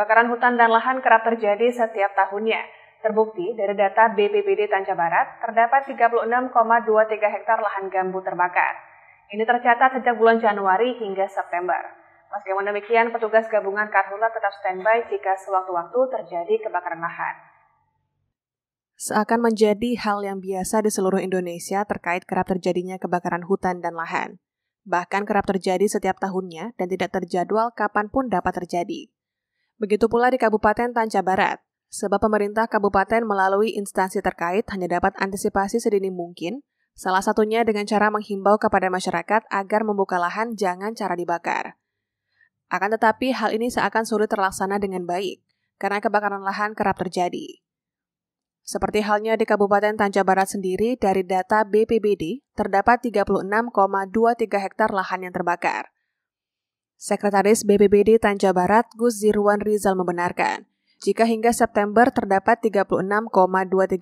Kebakaran hutan dan lahan kerap terjadi setiap tahunnya. Terbukti dari data BPBD Tanjung Barat, terdapat 36,23 hektar lahan gambut terbakar. Ini tercatat sejak bulan Januari hingga September. Meskipun demikian, petugas gabungan Karhutla tetap standby jika sewaktu-waktu terjadi kebakaran lahan. Seakan menjadi hal yang biasa di seluruh Indonesia terkait kerap terjadinya kebakaran hutan dan lahan. Bahkan kerap terjadi setiap tahunnya dan tidak terjadwal kapanpun dapat terjadi. Begitu pula di Kabupaten Tanjung Barat. Sebab pemerintah kabupaten melalui instansi terkait hanya dapat antisipasi sedini mungkin, salah satunya dengan cara menghimbau kepada masyarakat agar membuka lahan jangan cara dibakar. Akan tetapi, hal ini seakan sulit terlaksana dengan baik, karena kebakaran lahan kerap terjadi. Seperti halnya di Kabupaten Tanjung Barat sendiri, dari data BPBD, terdapat 36,23 hektar lahan yang terbakar. Sekretaris BPBD Tanjung Barat, Gus Zirwan Rizal membenarkan, jika hingga September terdapat 36,23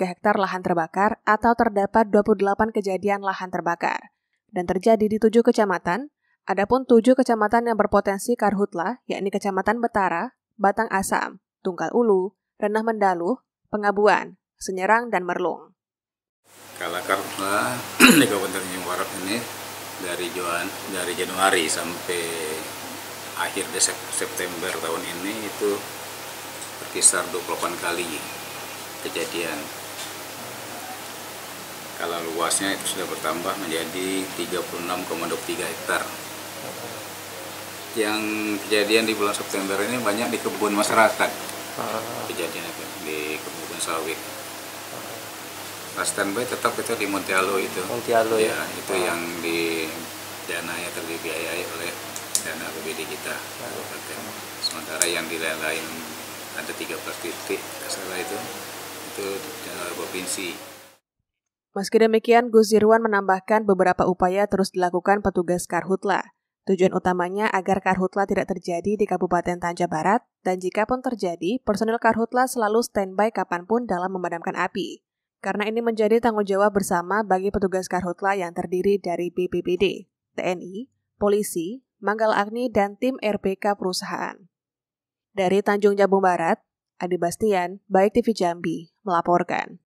hektar lahan terbakar atau terdapat 28 kejadian lahan terbakar, dan terjadi di 7 kecamatan, adapun 7 kecamatan yang berpotensi karhutla, yakni Kecamatan Betara, Batang Asam, Tunggal Ulu, Renah Mendaluh, Pengabuan, Senyerang, dan Merlung. Kalau karhutla di Kabupaten Tanjung Barat ini dari Januari sampai akhir September tahun ini itu berkisar 28 kali kejadian. Kalau luasnya itu sudah bertambah menjadi 36,23 hektar. Yang kejadian di bulan September ini banyak di kebun masyarakat, kejadian di kebun sawit. Nah, standby tetap itu di Montialo itu. Montialo ya. Itu yang di dananya terbiayai oleh dana BPBD kita. Sementara yang di lain-lain ada 13 titik, masalah itu dana provinsi. Meski demikian, Gus Zirwan menambahkan beberapa upaya terus dilakukan petugas Karhutla. Tujuan utamanya agar Karhutla tidak terjadi di Kabupaten Tanjung Barat, dan jika pun terjadi, personil Karhutla selalu standby kapanpun dalam memadamkan api. Karena ini menjadi tanggung jawab bersama bagi petugas Karhutla yang terdiri dari BPBD, TNI, Polisi, Manggal Agni, dan tim RPK perusahaan. Dari Tanjung Jabung Barat, Adi Bastian, Baik TV Jambi, melaporkan.